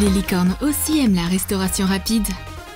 Les licornes aussi aiment la restauration rapide.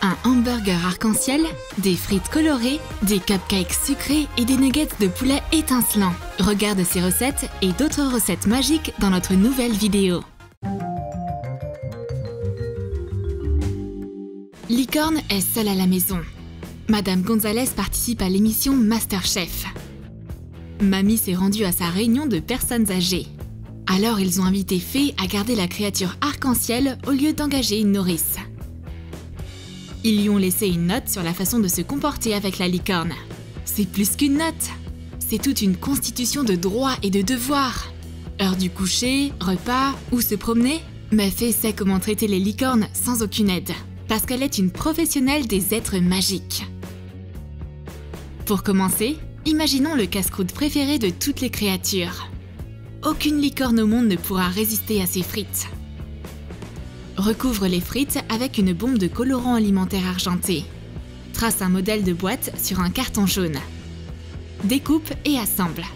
Un hamburger arc-en-ciel, des frites colorées, des cupcakes sucrés et des nuggets de poulet étincelants. Regarde ces recettes et d'autres recettes magiques dans notre nouvelle vidéo. Licorne est seule à la maison. Madame Gonzalez participe à l'émission Masterchef. Mamie s'est rendue à sa réunion de personnes âgées. Alors ils ont invité Fée à garder la créature arc-en-ciel au lieu d'engager une nourrice. Ils lui ont laissé une note sur la façon de se comporter avec la licorne. C'est plus qu'une note, c'est toute une constitution de droits et de devoirs. Heure du coucher, repas, où se promener. Mais Fée sait comment traiter les licornes sans aucune aide, parce qu'elle est une professionnelle des êtres magiques. Pour commencer, imaginons le casse-croûte préféré de toutes les créatures. Aucune licorne au monde ne pourra résister à ces frites. Recouvre les frites avec une bombe de colorant alimentaire argenté. Trace un modèle de boîte sur un carton jaune. Découpe et assemble.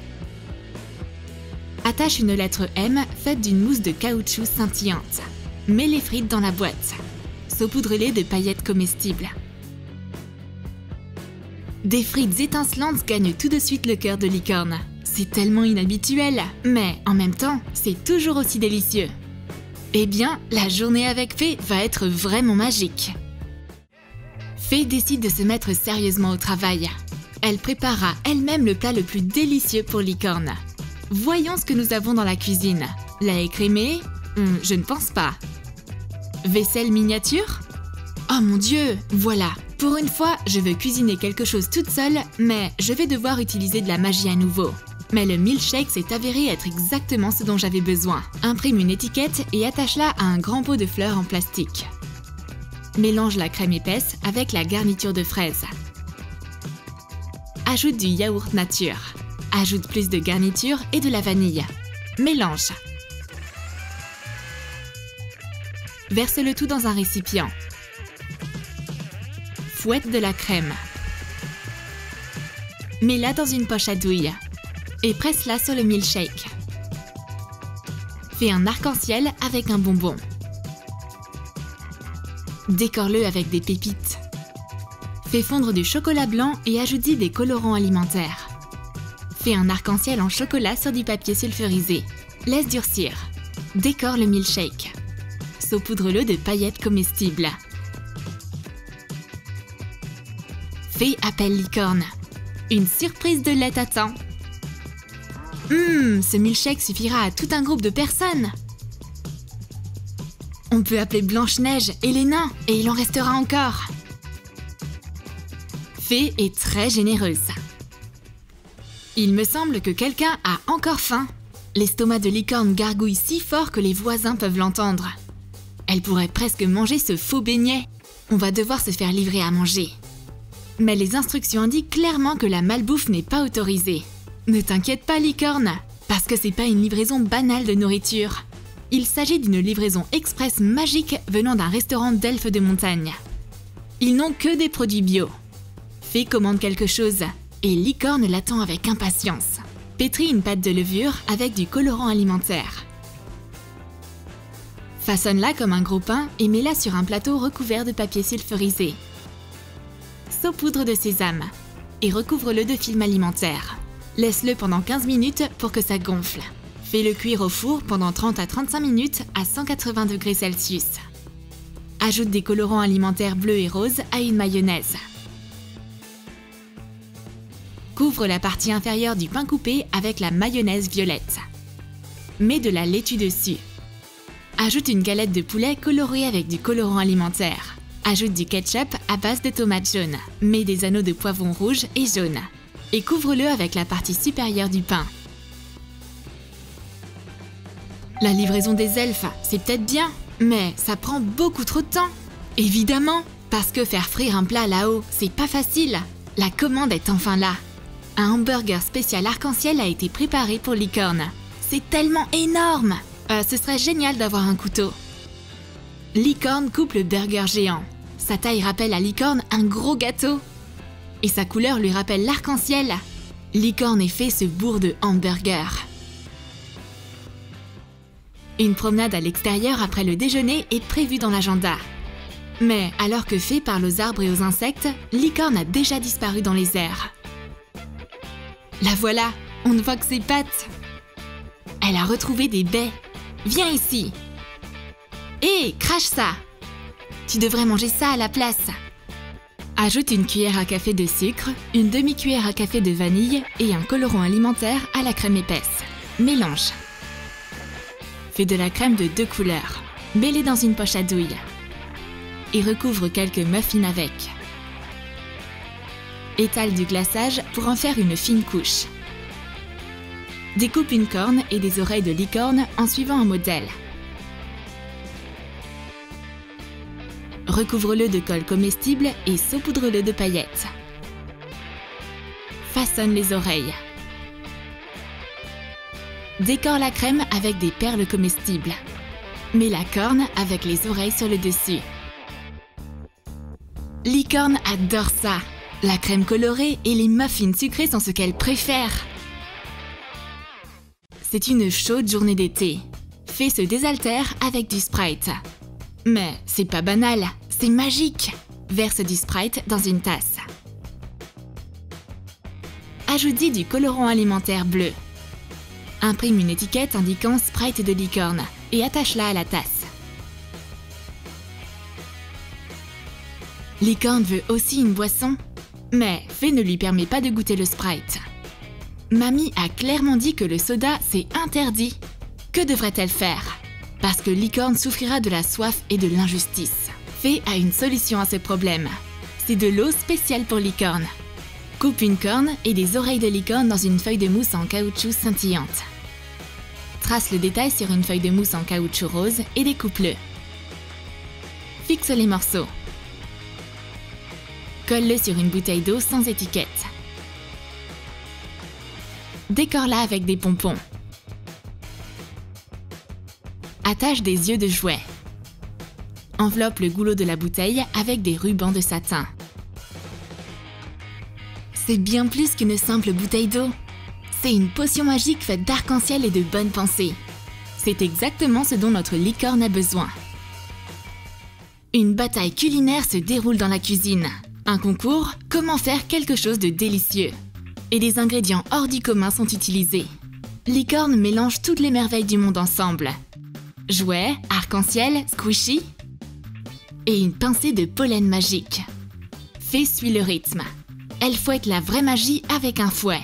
Attache une lettre M faite d'une mousse de caoutchouc scintillante. Mets les frites dans la boîte. Saupoudre-les de paillettes comestibles. Des frites étincelantes gagnent tout de suite le cœur de licorne. C'est tellement inhabituel, mais en même temps, c'est toujours aussi délicieux. Eh bien, la journée avec Fée va être vraiment magique. Fée décide de se mettre sérieusement au travail. Elle préparera elle-même le plat le plus délicieux pour licorne. Voyons ce que nous avons dans la cuisine. Lait écrémé ? Je ne pense pas. Vaisselle miniature ? Oh mon Dieu, voilà. Pour une fois, je veux cuisiner quelque chose toute seule, mais je vais devoir utiliser de la magie à nouveau. Mais le milkshake s'est avéré être exactement ce dont j'avais besoin. Imprime une étiquette et attache-la à un grand pot de fleurs en plastique. Mélange la crème épaisse avec la garniture de fraises. Ajoute du yaourt nature. Ajoute plus de garniture et de la vanille. Mélange. Verse le tout dans un récipient. Fouette de la crème. Mets-la dans une poche à douille. Et presse-la sur le milkshake. Fais un arc-en-ciel avec un bonbon. Décore-le avec des pépites. Fais fondre du chocolat blanc et ajoute-y des colorants alimentaires. Fais un arc-en-ciel en chocolat sur du papier sulfurisé. Laisse durcir. Décore le milkshake. Saupoudre-le de paillettes comestibles. Fée appelle licorne. Une surprise de lait t'attend. Ce milkshake suffira à tout un groupe de personnes. On peut appeler Blanche-Neige et les nains, et il en restera encore. Fée est très généreuse. Il me semble que quelqu'un a encore faim. L'estomac de licorne gargouille si fort que les voisins peuvent l'entendre. Elle pourrait presque manger ce faux beignet. On va devoir se faire livrer à manger. Mais les instructions indiquent clairement que la malbouffe n'est pas autorisée. Ne t'inquiète pas, licorne, parce que c'est pas une livraison banale de nourriture. Il s'agit d'une livraison express magique venant d'un restaurant d'elfes de montagne. Ils n'ont que des produits bio. Fée commande quelque chose, et licorne l'attend avec impatience. Pétris une pâte de levure avec du colorant alimentaire. Façonne-la comme un gros pain et mets-la sur un plateau recouvert de papier sulfurisé. Saupoudre de sésame et recouvre-le de film alimentaire. Laisse-le pendant 15 minutes pour que ça gonfle. Fais-le cuire au four pendant 30 à 35 minutes à 180 degrés Celsius. Ajoute des colorants alimentaires bleus et roses à une mayonnaise. Couvre la partie inférieure du pain coupé avec la mayonnaise violette. Mets de la laitue dessus. Ajoute une galette de poulet colorée avec du colorant alimentaire. Ajoute du ketchup à base de tomates jaunes. Mets des anneaux de poivrons rouges et jaunes. Et couvre-le avec la partie supérieure du pain. La livraison des elfes, c'est peut-être bien, mais ça prend beaucoup trop de temps. Évidemment, parce que faire frire un plat là-haut, c'est pas facile. La commande est enfin là. Un hamburger spécial arc-en-ciel a été préparé pour licorne. C'est tellement énorme! Ce serait génial d'avoir un couteau. Licorne coupe le burger géant. Sa taille rappelle à licorne un gros gâteau. Et sa couleur lui rappelle l'arc-en-ciel. Licorne et Fée se bourrent de hamburgers. Une promenade à l'extérieur après le déjeuner est prévue dans l'agenda. Mais alors que fait par aux arbres et aux insectes, Licorne a déjà disparu dans les airs. La voilà, on ne voit que ses pattes. Elle a retrouvé des baies. Viens ici. Hé, crache ça. Tu devrais manger ça à la place. Ajoute une cuillère à café de sucre, une demi-cuillère à café de vanille et un colorant alimentaire à la crème épaisse. Mélange. Fais de la crème de 2 couleurs. Mets-les dans une poche à douille. Et recouvre quelques muffins avec. Étale du glaçage pour en faire une fine couche. Découpe une corne et des oreilles de licorne en suivant un modèle. Recouvre-le de colle comestible et saupoudre-le de paillettes. Façonne les oreilles. Décore la crème avec des perles comestibles. Mets la corne avec les oreilles sur le dessus. Licorne adore ça! La crème colorée et les muffins sucrés sont ce qu'elle préfère. C'est une chaude journée d'été. Fée se désaltère avec du Sprite. Mais c'est pas banal, c'est magique! Verse du Sprite dans une tasse. Ajoute-y du colorant alimentaire bleu. Imprime une étiquette indiquant Sprite de licorne et attache-la à la tasse. Licorne veut aussi une boisson, mais Fée ne lui permet pas de goûter le Sprite. Mamie a clairement dit que le soda, c'est interdit. Que devrait-elle faire? Parce que Licorne souffrira de la soif et de l'injustice. Fée a une solution à ce problème. C'est de l'eau spéciale pour Licorne. Coupe une corne et des oreilles de licorne dans une feuille de mousse en caoutchouc scintillante. Trace le détail sur une feuille de mousse en caoutchouc rose et découpe-le. Fixe les morceaux. Colle-le sur une bouteille d'eau sans étiquette. Décore-la avec des pompons. Attache des yeux de jouet. Enveloppe le goulot de la bouteille avec des rubans de satin. C'est bien plus qu'une simple bouteille d'eau. C'est une potion magique faite d'arc-en-ciel et de bonnes pensées. C'est exactement ce dont notre licorne a besoin. Une bataille culinaire se déroule dans la cuisine. Un concours, comment faire quelque chose de délicieux. Et des ingrédients hors du commun sont utilisés. Licorne mélange toutes les merveilles du monde ensemble. Jouets, arc-en-ciel, squishy et une pincée de pollen magique. Fée suit le rythme. Elle fouette la vraie magie avec un fouet.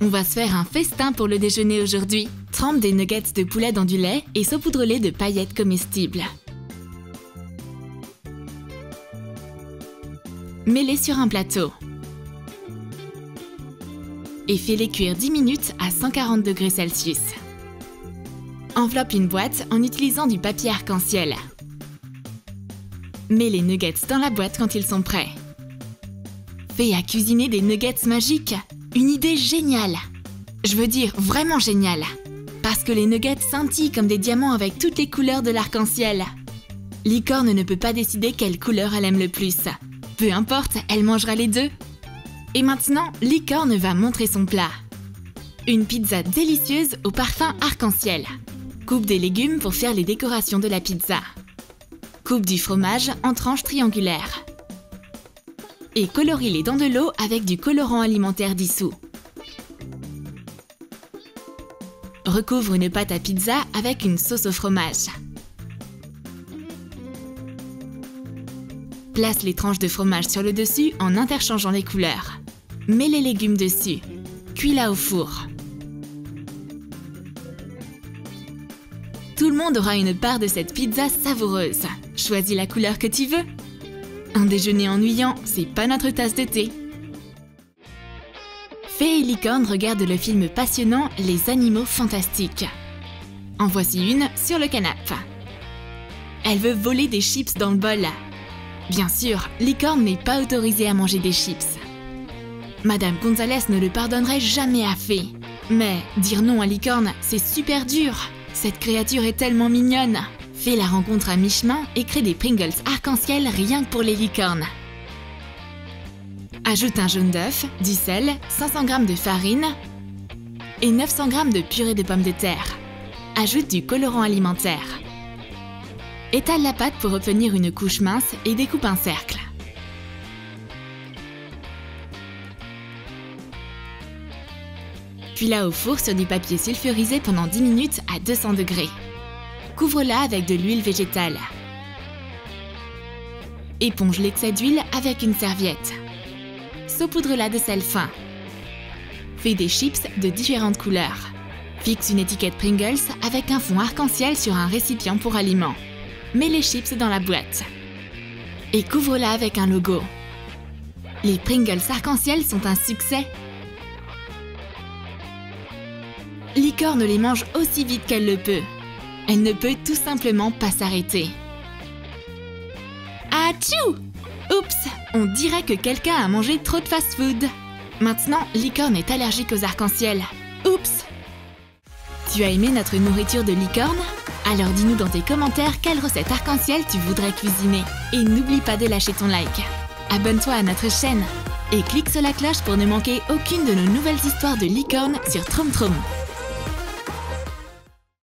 On va se faire un festin pour le déjeuner aujourd'hui. Trempe des nuggets de poulet dans du lait et saupoudre-les de paillettes comestibles. Mets-les sur un plateau. Et fais-les cuire 10 minutes à 140 degrés Celsius. Enveloppe une boîte en utilisant du papier arc-en-ciel. Mets les nuggets dans la boîte quand ils sont prêts. Fée a cuisiné des nuggets magiques. Une idée géniale. Je veux dire vraiment géniale. Parce que les nuggets scintillent comme des diamants avec toutes les couleurs de l'arc-en-ciel. Licorne ne peut pas décider quelle couleur elle aime le plus. Peu importe, elle mangera les deux. Et maintenant, Licorne va montrer son plat. Une pizza délicieuse au parfum arc-en-ciel. Coupe des légumes pour faire les décorations de la pizza. Coupe du fromage en tranches triangulaires. Et colorie-les dans de l'eau avec du colorant alimentaire dissous. Recouvre une pâte à pizza avec une sauce au fromage. Place les tranches de fromage sur le dessus en interchangeant les couleurs. Mets les légumes dessus. Cuis-la au four. Tout le monde aura une part de cette pizza savoureuse. Choisis la couleur que tu veux. Un déjeuner ennuyant, c'est pas notre tasse de thé. Fée et Licorne regardent le film passionnant Les animaux fantastiques. En voici une sur le canapé. Elle veut voler des chips dans le bol. Bien sûr, Licorne n'est pas autorisée à manger des chips. Madame Gonzalez ne le pardonnerait jamais à Fée. Mais dire non à Licorne, c'est super dur. Cette créature est tellement mignonne. Fée la rencontre à mi-chemin et crée des Pringles arc-en-ciel rien que pour les licornes. Ajoute un jaune d'œuf, du sel, 500 g de farine et 900 g de purée de pommes de terre. ajoute du colorant alimentaire. Étale la pâte pour obtenir une couche mince et découpe un cercle. Cuis-la au four sur du papier sulfurisé pendant 10 minutes à 200 degrés. Couvre-la avec de l'huile végétale. Éponge l'excès d'huile avec une serviette. Saupoudre-la de sel fin. Fais des chips de différentes couleurs. Fixe une étiquette Pringles avec un fond arc-en-ciel sur un récipient pour aliments. Mets les chips dans la boîte. Et couvre-la avec un logo. Les Pringles arc-en-ciel sont un succès. Licorne les mange aussi vite qu'elle le peut. Elle ne peut tout simplement pas s'arrêter. Atchou! Oups! On dirait que quelqu'un a mangé trop de fast-food. Maintenant, Licorne est allergique aux arcs-en-ciel. Oups! Tu as aimé notre nourriture de licorne? Alors dis-nous dans tes commentaires quelle recette arc-en-ciel tu voudrais cuisiner. Et n'oublie pas de lâcher ton like. Abonne-toi à notre chaîne. Et clique sur la cloche pour ne manquer aucune de nos nouvelles histoires de licorne sur Troom Troom.